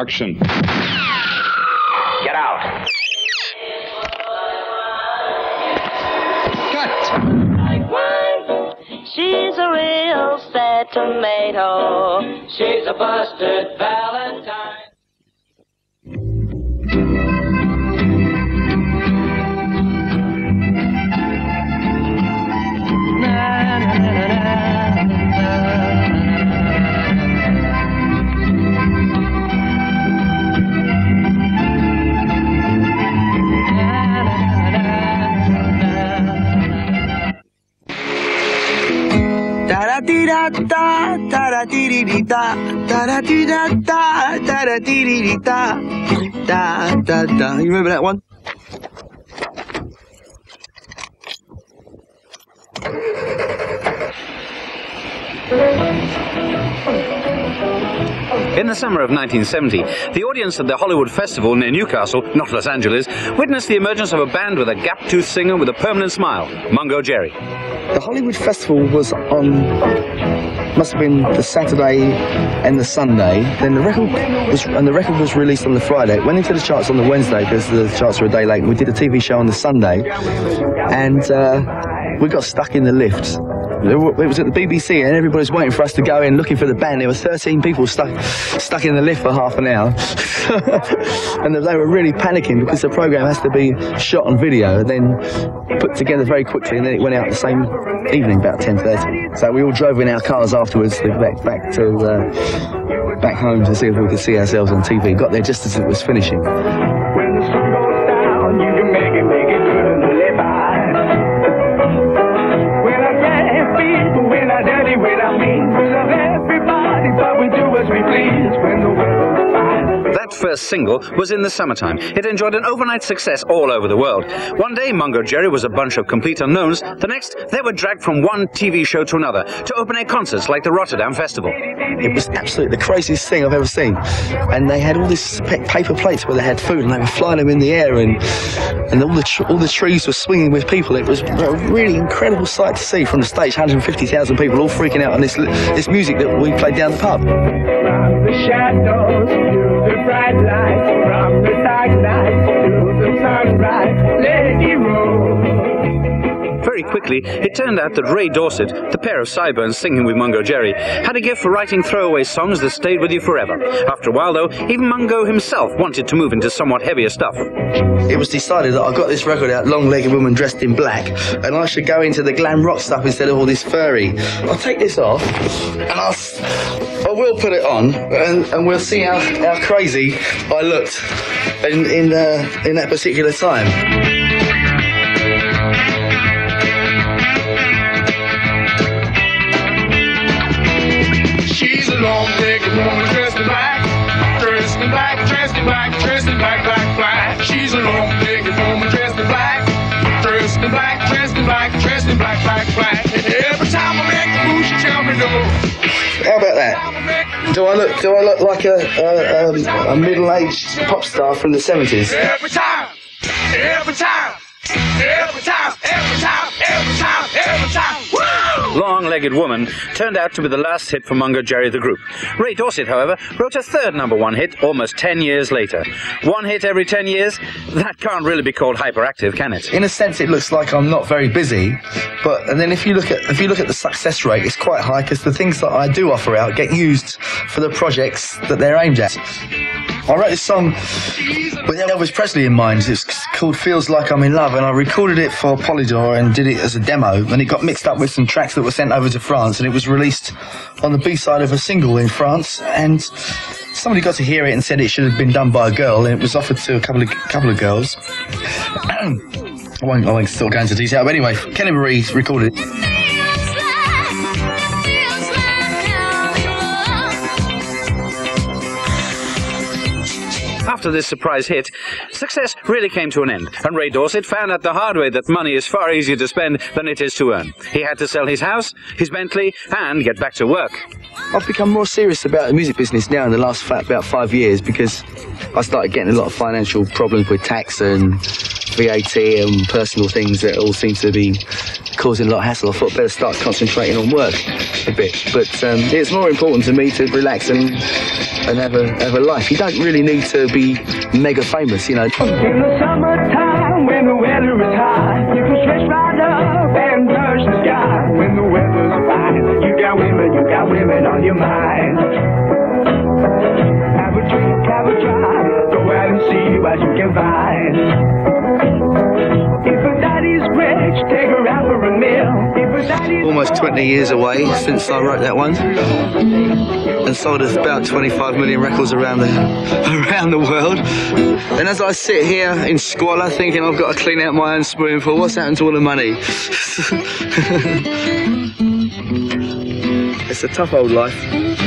Action. Get out. Cut. She's a real sad tomato. She's a busted Valentine. You remember that one? In the summer of 1970, the audience at the Hollywood Festival near Newcastle, not Los Angeles, witnessed the emergence of a band with a gap-toothed singer with a permanent smile, Mungo Jerry. The Hollywood Festival was must have been the Saturday and the Sunday. Then the record was released on the Friday. It went into the charts on the Wednesday because the charts were a day late. And we did a TV show on the Sunday, and we got stuck in the lift. It was at the BBC, and everybody's waiting for us to go in, looking for the band. There were 13 people stuck in the lift for half an hour, and they were really panicking because the programme has to be shot on video and then put together very quickly, and then it went out the same evening, about 10:30. So we all drove in our cars afterwards back home to see if we could see ourselves on TV. Got there just as it was finishing. First single was In The Summertime. It enjoyed an overnight success all over the world. One day, Mungo Jerry was a bunch of complete unknowns. The next, they were dragged from one TV show to another to open-air concerts like the Rotterdam Festival. It was absolutely the craziest thing I've ever seen. And they had all these paper plates where they had food, and they were flying them in the air, and all the trees were swinging with people. It was a really incredible sight to see from the stage. 150,000 people all freaking out on this music that we played down the pub. The shadows. Bright light from the dark night to the sunrise, let it roll. Very quickly, it turned out that Ray Dorset, the pair of sideburns singing with Mungo Jerry, had a gift for writing throwaway songs that stayed with you forever. After a while, though, even Mungo himself wanted to move into somewhat heavier stuff. It was decided that I got this record out, Long-Legged Woman Dressed in Black, and I should go into the glam rock stuff instead of all this furry. I'll take this off, and I will put it on, and we'll see how crazy I looked in that particular time. How about that? Do I look like a middle-aged pop star from the 70s? Every time, every time, every time, every time, every time, every time. Woo! Long-Legged Woman turned out to be the last hit for Mungo Jerry the group. Ray Dorset, however, wrote a third number-one hit almost 10 years later. One hit every 10 years? That can't really be called hyperactive, can it? In a sense, it looks like I'm not very busy, but and then if you look at the success rate, it's quite high because the things that I do offer out get used for the projects that they're aimed at. I wrote this song with Elvis Presley in mind. It's called Feels Like I'm in Love, and I recorded it for Polydor and did it as a demo, and it got mixed up with some tracks that were sent over to France, and it was released on the B-side of a single in France, and somebody got to hear it and said it should have been done by a girl, and it was offered to a couple of girls. I won't still go into detail, but anyway, Kelly Marie recorded it. After this surprise hit, success really came to an end, and Ray Dorset found out the hard way that money is far easier to spend than it is to earn. He had to sell his house, his Bentley, and get back to work. I've become more serious about the music business now in the last about 5 years because I started getting a lot of financial problems with tax and VAT and personal things that all seem to be causing a lot of hassle, I thought I'd better start concentrating on work a bit. But it's more important to me to relax and have a life. You don't really need to be mega famous, you know. In the summertime, when the weather is high, you can stretch right up and touch the sky. When the weather's fine, you got women on your mind. Have a drink, have a drive, go out and see what you can find. Almost 20 years away since I wrote that one, and sold about 25 million records around the world. And as I sit here in squalor thinking I've got to clean out my own spoonful, what's happened to all the money? It's a tough old life.